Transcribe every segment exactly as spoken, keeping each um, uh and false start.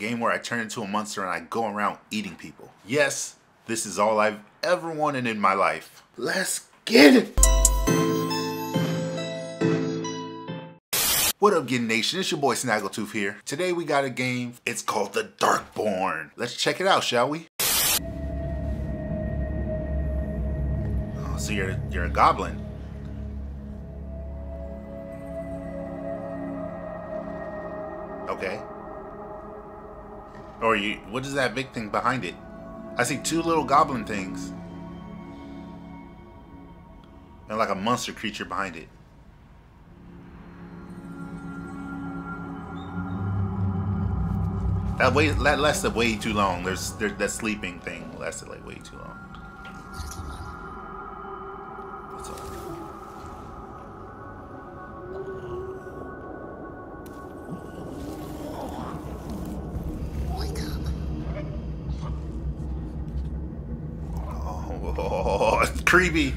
game where I turn into a monster and I go around eating people. Yes, this is all I've ever wanted in my life. Let's get it! What up, Gettin' Nation? It's your boy Snaggletooth here. Today we got a game. It's called The Darkborn. Let's check it out, shall we? Oh, so you're you're a goblin. Okay. Or you? What is that big thing behind it? I see two little goblin things and like a monster creature behind it. That way, that lasted way too long. There's there, that sleeping thing lasted like way too long. That's all. Wake up. Oh, it's creepy.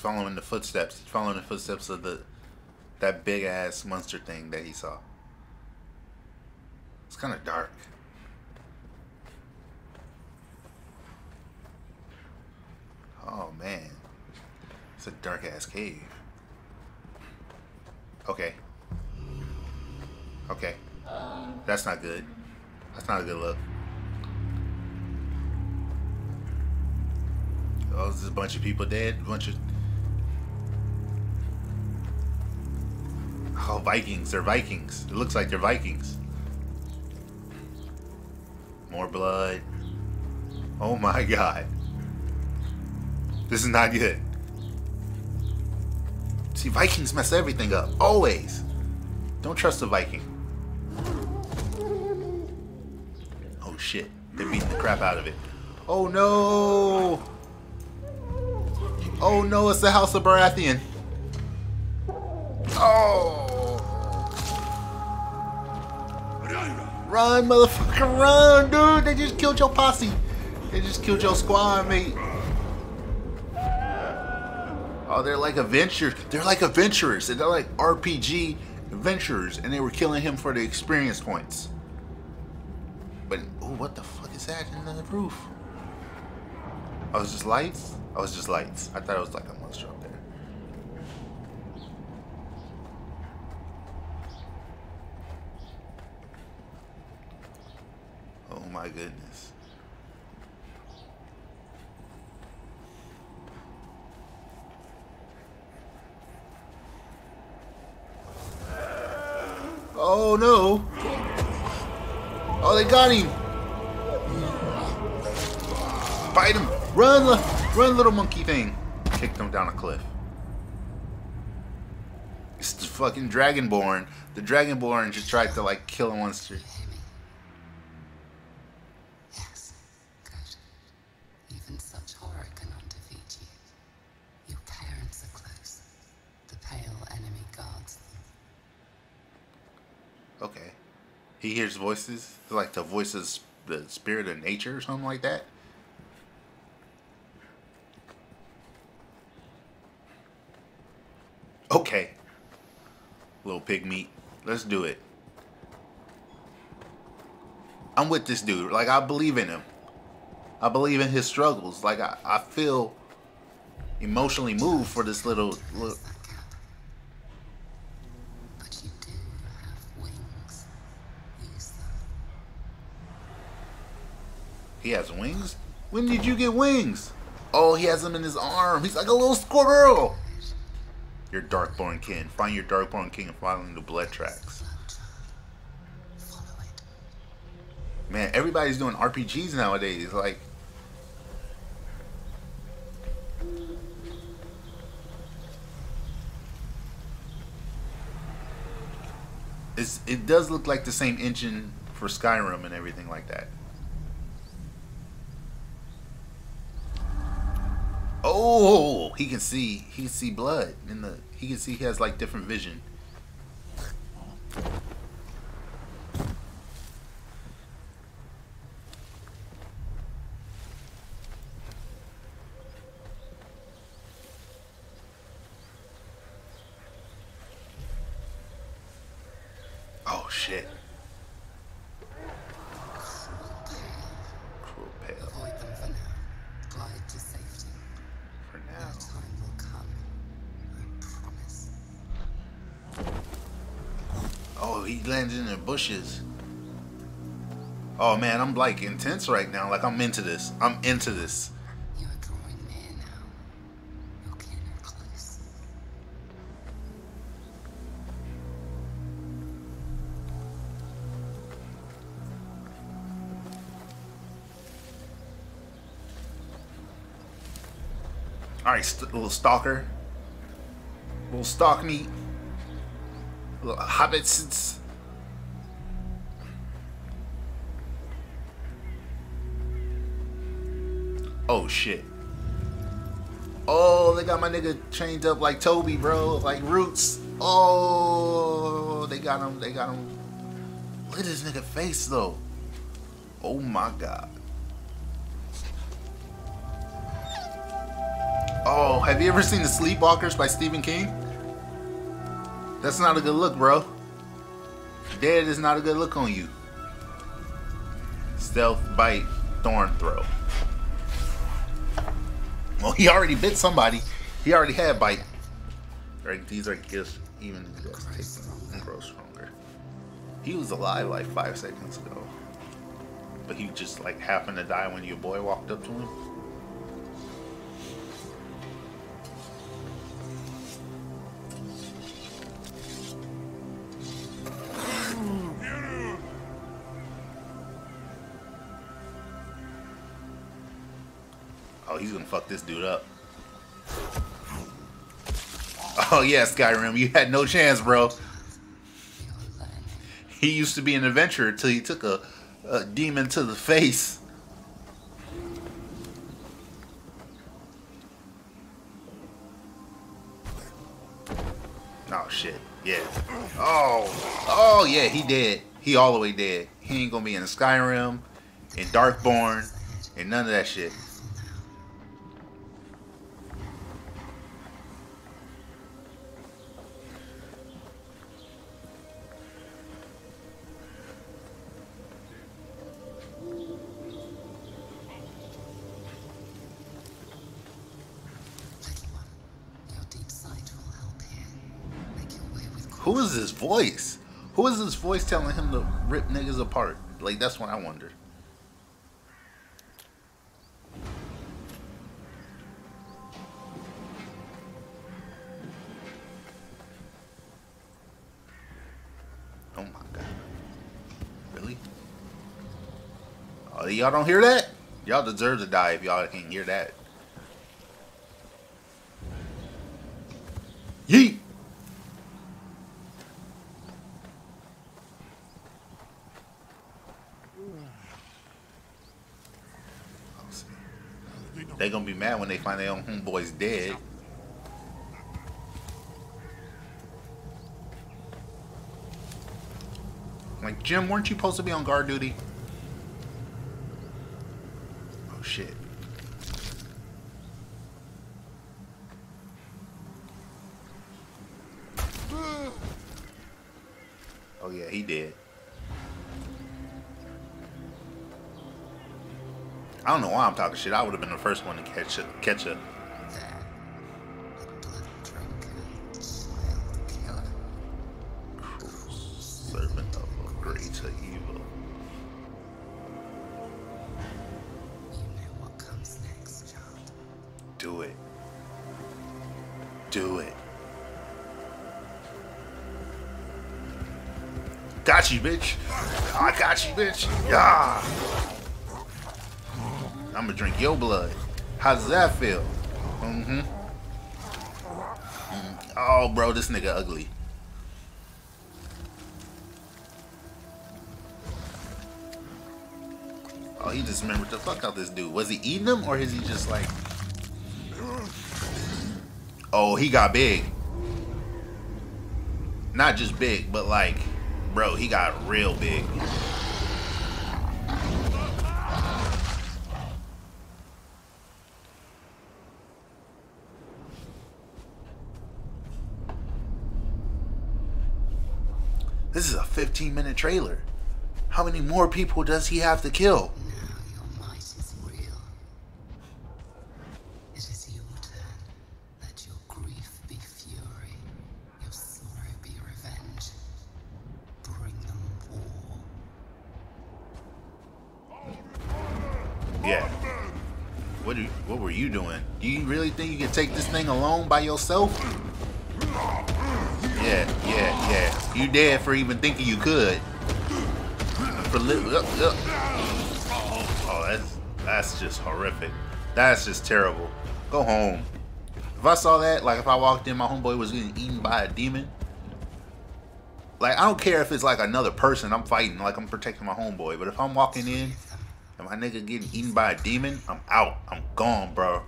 Following the footsteps, following the footsteps of the that big ass monster thing that he saw. It's kind of dark. Oh man, it's a dark ass cave. Okay, okay, that's not good. That's not a good look. Oh, there's a bunch of people dead. A bunch of Oh, Vikings, they're Vikings. It looks like they're Vikings. More blood. Oh my god. This is not good. See, Vikings mess everything up. Always. Don't trust a Viking. Oh shit. They're beating the crap out of it. Oh no! Oh no, it's the House of Baratheon. Oh! Run, motherfucker, run, dude! They just killed your posse. They just killed your squad mate. Oh, they're like adventurers. They're like adventurers. They're like R P G adventurers, and they were killing him for the experience points. But oh, what the fuck is that in the roof? Oh, it's just lights. Oh, it's just lights. I thought it was like a monster up there. My goodness. Oh no. Oh, they got him. Bite him. Run, run, little monkey thing. Kicked him down a cliff. It's the fucking Dragonborn. The Dragonborn just tried to like kill a monster. Okay. He hears voices, like the voices, the spirit of nature or something like that. Okay. Little pig meat. Let's do it. I'm with this dude. Like, I believe in him. I believe in his struggles. Like, I, I feel emotionally moved for this little... little He has wings? When did you get wings? Oh, he has them in his arm. He's like a little squirrel. Your Darkborn king. Find your Darkborn king and follow the blood tracks. Man, everybody's doing R P Gs nowadays. Like, it's, it does look like the same engine for Skyrim and everything like that. Oh, he can see. He can see blood in the. He can see. He has like different vision. shit. Cruel pale. Avoid them for now. Glide to safety. For now. Our time will come. I promise. Oh, he landed in the bushes. Oh man, I'm like intense right now. Like I'm into this. I'm into this. You are drawing near now. You're getting close. All right, st little stalker. Little stalk me. Little hobbits. Oh shit. Oh, they got my nigga chained up like Toby, bro. Like Roots. Oh, they got him. They got him. Look at this nigga face, though. Oh my god. Oh, have you ever seen The Sleepwalkers by Stephen King? That's not a good look, bro. Dead is not a good look on you. Stealth, bite, thorn throw. Well, he already bit somebody. He already had bite. Right, these are gifts. Even if you guys take them and grow stronger. He was alive like five seconds ago, but he just like happened to die when your boy walked up to him. He's gonna fuck this dude up. Oh yeah, Skyrim, you had no chance, bro. He used to be an adventurer until he took a, a demon to the face. Oh shit, yeah. Oh, oh yeah, he dead. He all the way dead. He ain't gonna be in Skyrim, in Darkborn, and none of that shit. Who is this voice? Who is this voice telling him to rip niggas apart? Like, that's what I wonder. Oh my god. Really? Oh, y'all don't hear that? Y'all deserve to die if y'all can't hear that. Yeet! They gonna be mad when they find their own homeboys dead. Like, Jim, weren't you supposed to be on guard duty? Oh shit. Oh yeah, he did. I don't know why I'm talking shit. I would have been the first one to catch a, catch a. Cruel servant of a greater evil. You know what comes next, child. Do it. Do it. Got you, bitch. I got you, bitch. Yeah. I'm gonna drink your blood. How does that feel? Mm-hmm. Mm. Oh, bro, this nigga ugly. Oh, he just remembered the fuck out this dude. Was he eating him, or is he just like... Oh, he got big. Not just big, but like... Bro, he got real big. This is a fifteen minute trailer. How many more people does he have to kill? Now your might is real. It is your turn. Let your grief be fury, your sorrow be revenge. Bring them war. Yeah. What do? What were you doing? Do you really think you can take this thing alone by yourself? Yeah, yeah, yeah. You dead for even thinking you could. For li- uh, uh. Oh, that's that's just horrific. That's just terrible. Go home. If I saw that, like if I walked in, my homeboy was getting eaten by a demon. Like I don't care if it's like another person I'm fighting, like I'm protecting my homeboy. But if I'm walking in and my nigga getting eaten by a demon, I'm out. I'm gone, bro.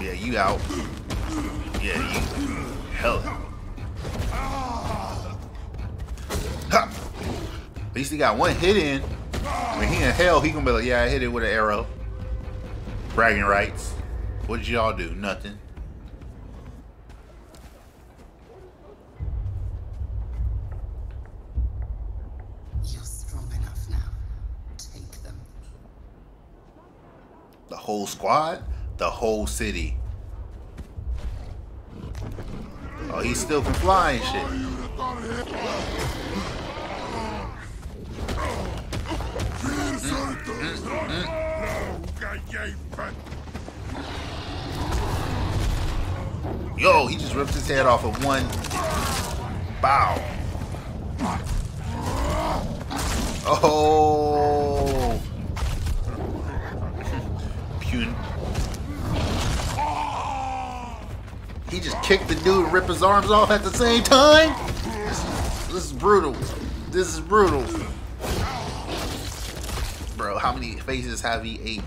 Yeah, you out. Yeah, you. Hell. Ha. At least he got one hit in. When he in hell, he gonna be like, yeah, I hit it with an arrow. Bragging rights. What did y'all do? Nothing. You're strong enough now. Take them. The whole squad? The whole city. Oh, he still can fly and shit. Mm-hmm. Yo, he just ripped his head off of one bow. Oh, Pun. He just kicked the dude and ripped his arms off at the same time? This, this is brutal. This is brutal. Bro, how many faces have he ate?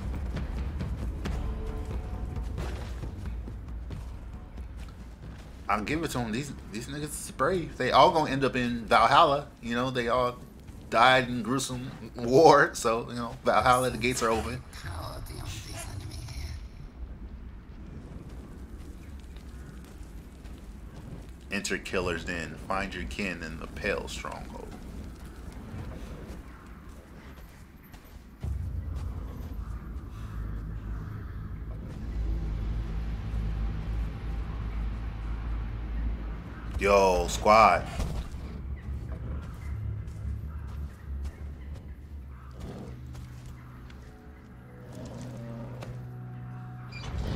I'll give it to him. These these niggas is brave. They all gonna end up in Valhalla. You know, they all died in gruesome war. So, you know, Valhalla, the gates are open. Enter killer's den. Find your kin in the pale stronghold. Yo, squad.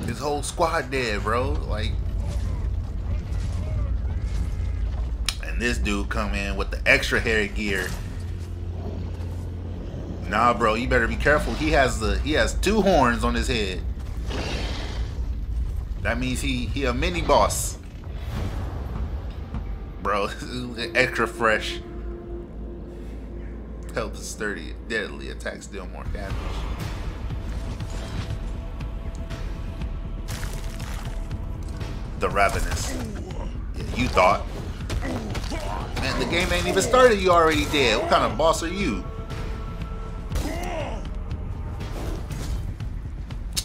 His whole squad dead, bro. Like. This dude come in with the extra hair gear. Nah, bro, you better be careful. He has the he has two horns on his head. That means he he a mini boss, bro. Extra fresh. Help is sturdy. Deadly attacks deal more damage. The ravenous. Yeah, you thought. Man, the game ain't even started. You already dead. What kind of boss are you?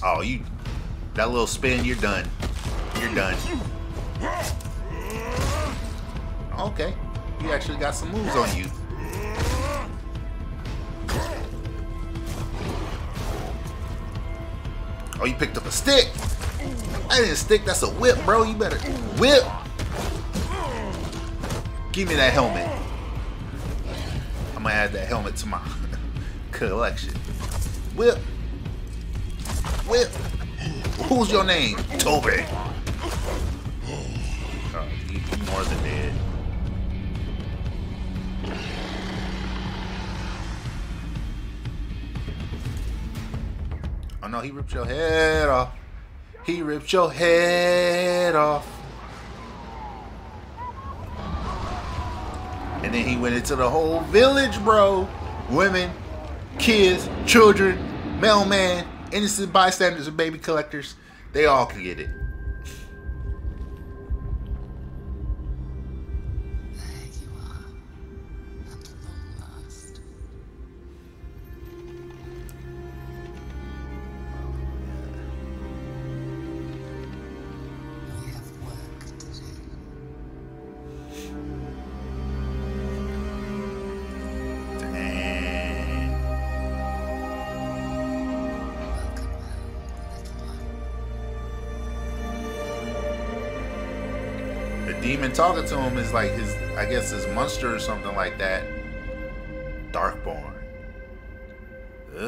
Oh, you. That little spin, you're done. You're done. Okay. You actually got some moves on you. Oh, you picked up a stick. That ain't a stick. That's a whip, bro. You better whip. Give me that helmet. I'm gonna add that helmet to my collection. Whip. Whip. Who's your name? Toby. Oh, you more than dead. Oh no, he ripped your head off. He ripped your head off. And then he went into the whole village, bro. Women, kids, children, mailman, innocent bystanders, and baby collectors. They all can get it. There you are. At long last. the demon talking to him is like his, I guess his monster or something like that. Darkborn. Uh,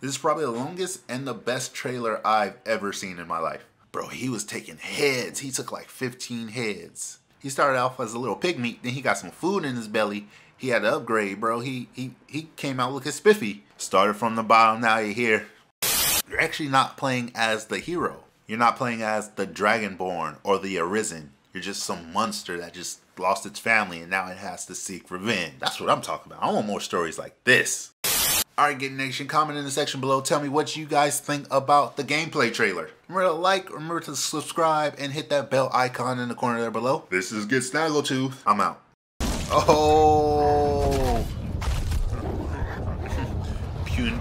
this is probably the longest and the best trailer I've ever seen in my life. Bro, he was taking heads. He took like fifteen heads. He started off as a little pig meat, then he got some food in his belly. He had to upgrade, bro. He he he came out looking spiffy. Started from the bottom, now you're here. You're actually not playing as the hero. You're not playing as the Dragonborn or the Arisen. You're just some monster that just lost its family and now it has to seek revenge. That's what I'm talking about. I want more stories like this. Alright, Gettin' Nation, comment in the section below. Tell me what you guys think about the gameplay trailer. Remember to like, remember to subscribe, and hit that bell icon in the corner there below. This is Get Snaggletooth. I'm out. Oh! Pun